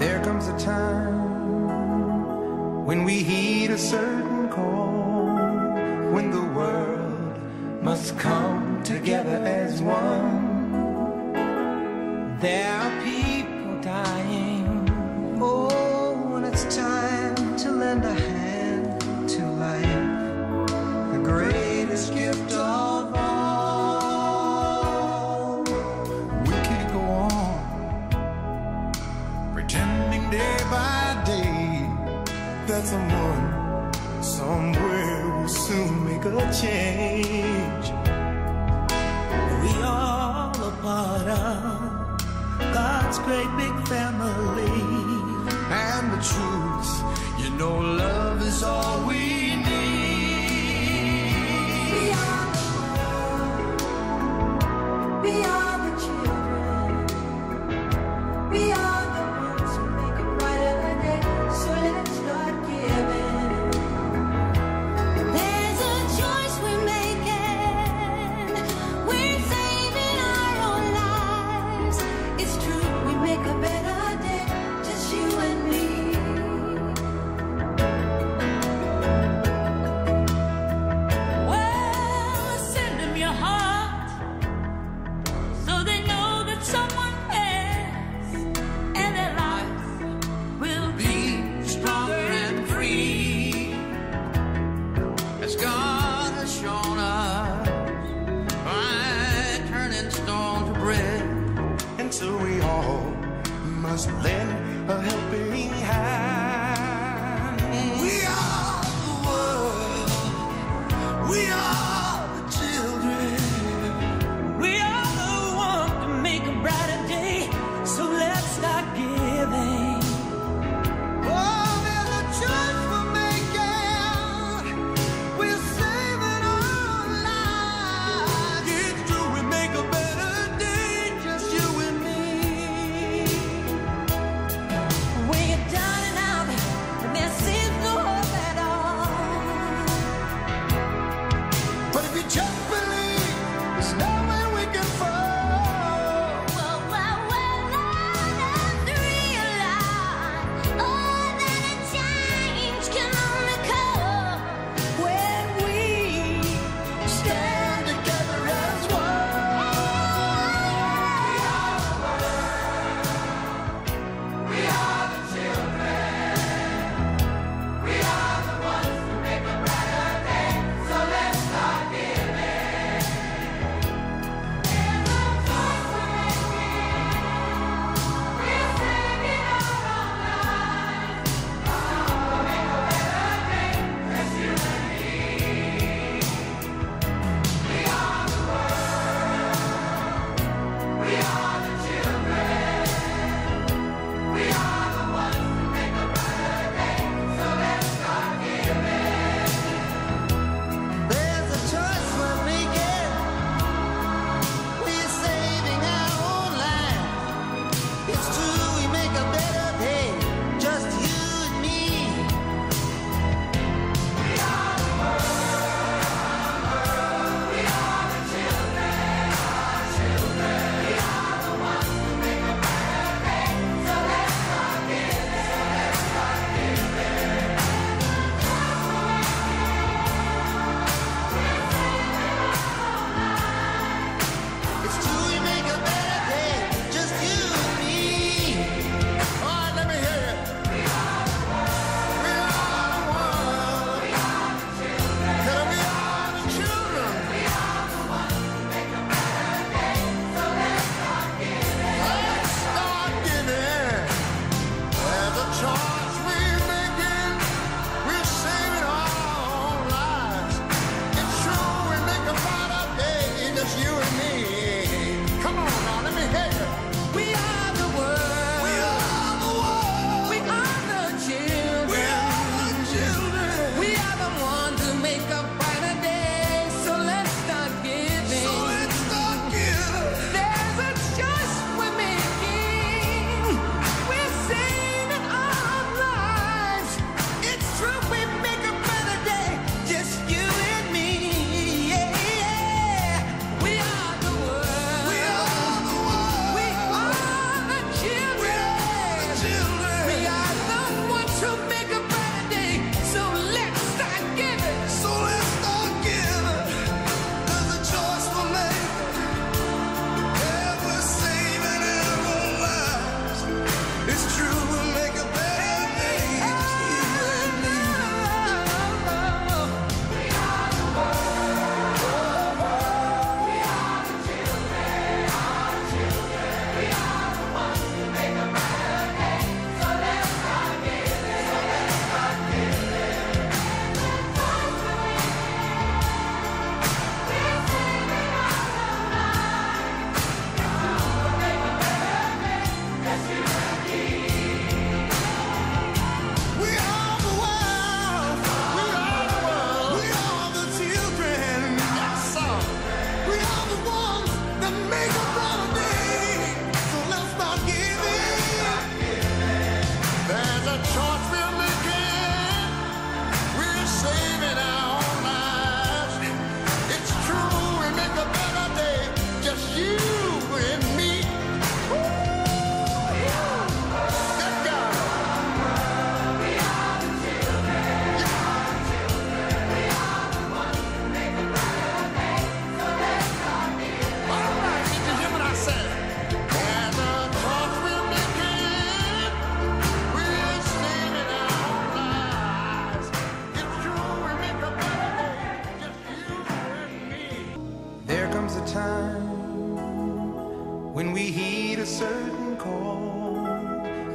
There comes a time when we heed a certain call, when the world must come together as one. There are people dying, oh, and it's time to lend a hand to life, the greatest gift of all. That someone somewhere will soon make a change. We all are part of God's great big family, and the truth, you know, love is all we need. We are the world, we are the children, we are.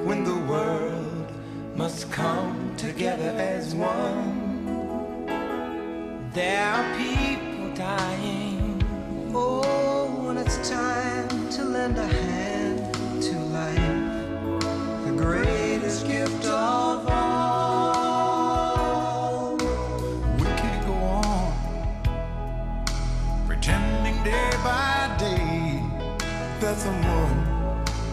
when the world must come together as one. There are people dying, oh, and it's time to lend a hand to life, the greatest gift of all. We can't go on pretending day by day that someone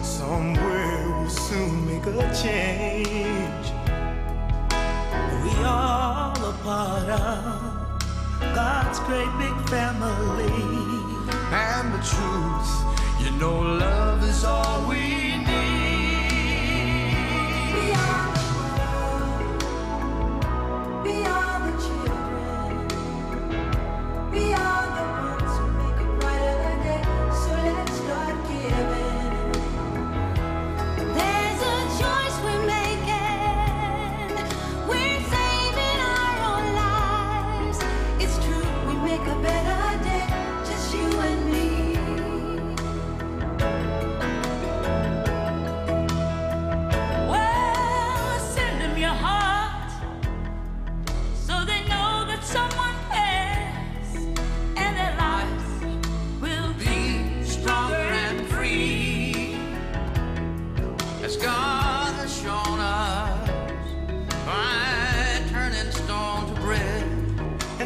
somewhere will soon make a change. We all are part of God's great big family. And the truth, you know, love is all we need. We are the world, we are the children, we are the ones who make a brighter day. So let's start giving.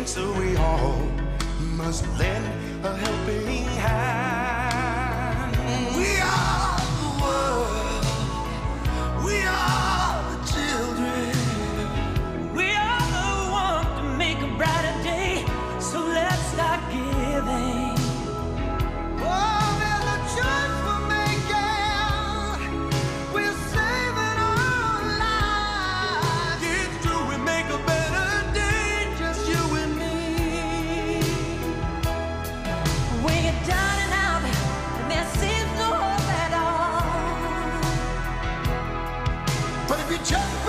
So we all must lend a helping hand. We are the world, we are the children, we are the ones to make a brighter day. So let's start giving. Oh, and the choice we're making, we're saving our lives. It's true, we make a better day, just you and me. Down and out, and there seems no hope at all. But if you just